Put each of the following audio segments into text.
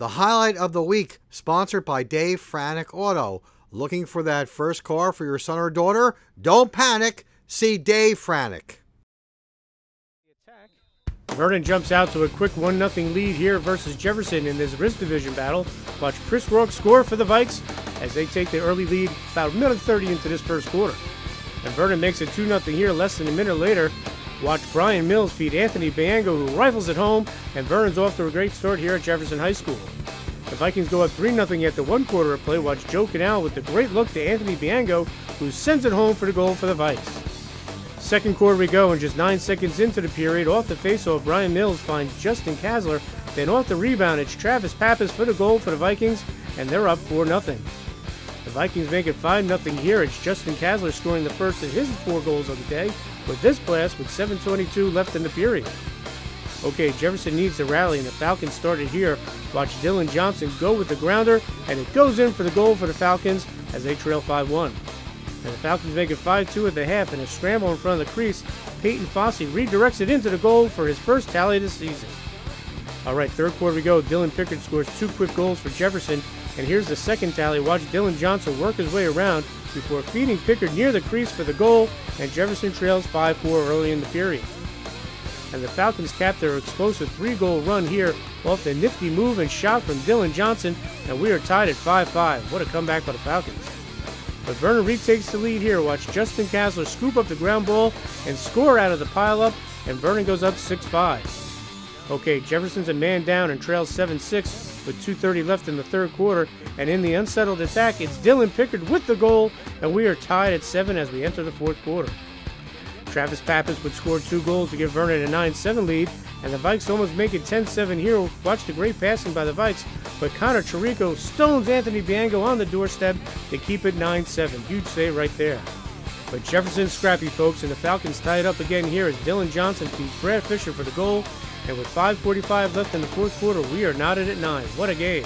The highlight of the week, sponsored by Dave Frannick Auto. Looking for that first car for your son or daughter? Don't panic. See Dave Frannick. Vernon jumps out to a quick 1-0 lead here versus Jefferson in this wrist division battle. Watch Chris Rourke score for the Vikes as they take the early lead about 1:30 into this first quarter. And Vernon makes it 2-0 here less than a minute later. Watch Brian Mills feed Anthony Bianco, who rifles it home, and Vernon's off to a great start here at Jefferson High School. The Vikings go up 3-0 at the one quarter of play. Watch Joe Canal with the great look to Anthony Bianco, who sends it home for the goal for the Vikes. Second quarter we go, and just 9 seconds into the period, off the faceoff, Brian Mills finds Justin Kasler. Then off the rebound, it's Travis Pappas for the goal for the Vikings, and they're up 4-0. The Vikings make it 5-0 here. It's Justin Kasler scoring the first of his 4 goals of the day with this blast with 7:22 left in the period. Okay, Jefferson needs to rally, and the Falcons started here. Watch Dylan Johnson go with the grounder, and it goes in for the goal for the Falcons as they trail 5-1. And the Falcons make it 5-2 at the half, and a scramble in front of the crease. Peyton Fossey redirects it into the goal for his first tally this season. All right, third quarter we go. Dylan Pickard scores 2 quick goals for Jefferson, and here's the second tally. Watch Dylan Johnson work his way around before feeding Pickard near the crease for the goal, and Jefferson trails 5-4 early in the period. And the Falcons cap their explosive 3-goal run here off the nifty move and shot from Dylan Johnson, and we are tied at 5-5. What a comeback by the Falcons. But Vernon retakes the lead here. Watch Justin Kasler scoop up the ground ball and score out of the pileup, and Vernon goes up 6-5. Okay, Jefferson's a man down and trails 7-6 with 2:30 left in the third quarter, and in the unsettled attack, it's Dylan Pickard with the goal, and we are tied at 7 as we enter the fourth quarter. Travis Pappas would score 2 goals to give Vernon a 9-7 lead, and the Vikes almost make it 10-7 here. Watch the great passing by the Vikes, but Connor Chirico stones Anthony Bianco on the doorstep to keep it 9-7. Huge save right there. But Jefferson's scrappy, folks, and the Falcons tie it up again here as Dylan Johnson beats Brad Fisher for the goal. And with 5:45 left in the fourth quarter, we are knotted at 9. What a game.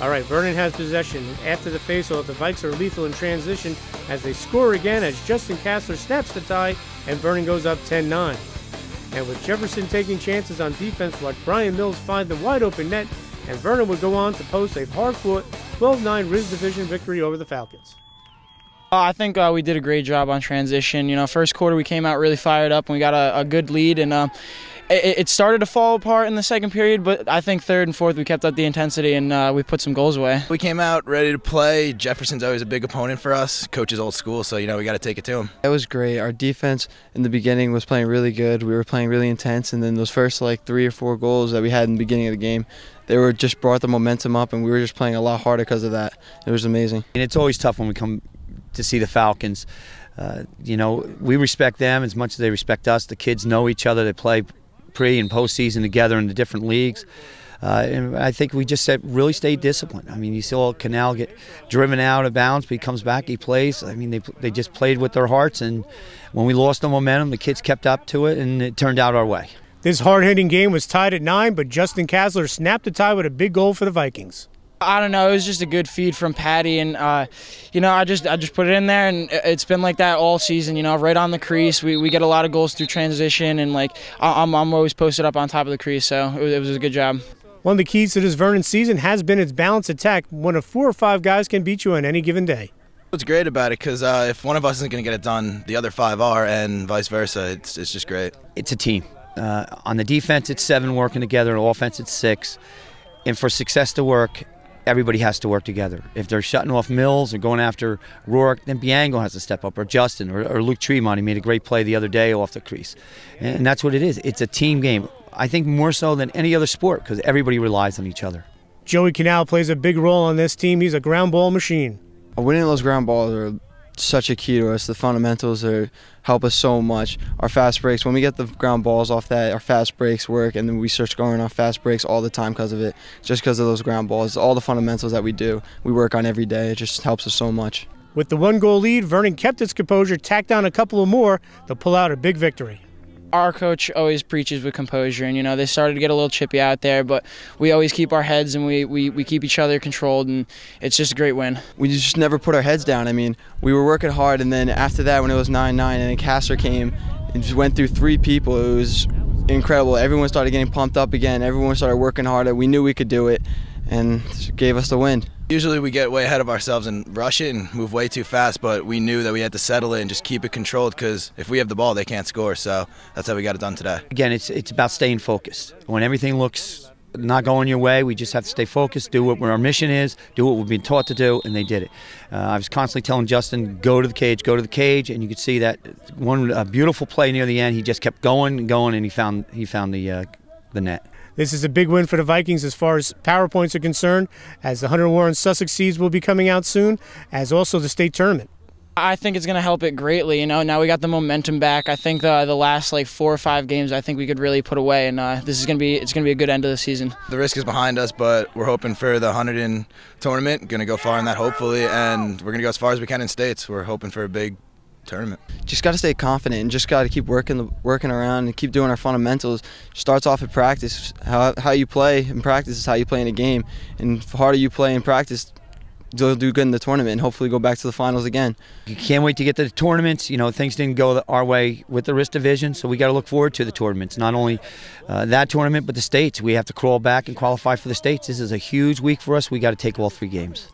All right, Vernon has possession. After the faceoff, the Vikes are lethal in transition as they score again as Justin Kasler snaps the tie, and Vernon goes up 10-9. And with Jefferson taking chances on defense, watch Brian Mills find the wide-open net, and Vernon would go on to post a hard-fought 12-9 Riz Division victory over the Falcons. I think we did a great job on transition. You know, first quarter we came out really fired up, and we got a good lead, and it started to fall apart in the second period, but I think third and fourth we kept up the intensity, and we put some goals away. We came out ready to play. Jefferson's always a big opponent for us. Coach is old school, so, you know, we got to take it to him. It was great. Our defense in the beginning was playing really good. We were playing really intense, and then those first, like, 3 or 4 goals that we had in the beginning of the game, they were just brought the momentum up, and we were just playing a lot harder because of that. It was amazing. And it's always tough when we come to see the Falcons. You know, we respect them as much as they respect us. The kids know each other. They play pre- and postseason together in the different leagues. And I think we just really stayed disciplined. I mean, you saw Canal get driven out of bounds, but he comes back, he plays. I mean, they just played with their hearts, and when we lost the momentum, the kids kept up to it, and it turned out our way. This hard-hitting game was tied at 9, but Justin Kasler snapped the tie with a big goal for the Vikings. I don't know, it was just a good feed from Patty, and you know, I just put it in there, and it's been like that all season, you know, right on the crease. We get a lot of goals through transition, and like I'm always posted up on top of the crease, so it was a good job. One of the keys to this Vernon season has been its balanced attack. One of 4 or 5 guys can beat you on any given day. What's great about it, because if one of us isn't going to get it done, the other 5 are, and vice versa. It's just great. It's a team. On the defense, it's 7 working together. On offense, it's 6. And for success to work, everybody has to work together. If they're shutting off Mills or going after Rourke, then Bianco has to step up, or Justin, or Luke Tremont. He made a great play the other day off the crease. And that's what it is. It's a team game. I think more so than any other sport, because everybody relies on each other. Joey Canal plays a big role on this team. He's a ground ball machine. Winning those ground balls are such a key to us. The fundamentals help us so much. Our fast breaks, when we get the ground balls off that, our fast breaks work, and then we start scoring on fast breaks all the time because of it, just because of those ground balls. All the fundamentals that we do, we work on every day. It just helps us so much. With the 1-goal lead, Vernon kept its composure, tacked on a couple of more to pull out a big victory. Our coach always preaches with composure, and, you know, they started to get a little chippy out there, but we always keep our heads, and we keep each other controlled, and it's just a great win. We just never put our heads down. I mean, we were working hard, and then after that, when it was 9-9, and then Kasler came and just went through 3 people, it was incredible. Everyone started getting pumped up again. Everyone started working harder. We knew we could do it, and it gave us the win. Usually we get way ahead of ourselves and rush it and move way too fast, but we knew that we had to settle it and just keep it controlled, because if we have the ball, they can't score. So that's how we got it done today. Again, it's about staying focused. When everything looks not going your way, we just have to stay focused, do what our mission is, do what we've been taught to do, and they did it. I was constantly telling Justin, go to the cage, and you could see that one beautiful play near the end. He just kept going and going, and he found the net. This is a big win for the Vikings as far as power points are concerned, as the Hunter Warren Sussex seeds will be coming out soon, as also the state tournament. I think it's going to help it greatly. You know, now we got the momentum back. I think the last like 4 or 5 games, I think we could really put away, and this is going to be a good end of the season. The risk is behind us, but we're hoping for the Hunterdon tournament. Going to go far in that, hopefully, and we're going to go as far as we can in states. We're hoping for a big tournament. Just got to stay confident and just got to keep working around and keep doing our fundamentals. Starts off at practice. How you play in practice is how you play in a game, and the harder you play in practice, they'll do good in the tournament and hopefully go back to the finals again. You can't wait to get to the tournaments. You know, things didn't go our way with the wrist division, so we got to look forward to the tournaments. Not only that tournament, but the states. We have to crawl back and qualify for the states. This is a huge week for us. We got to take all 3 games.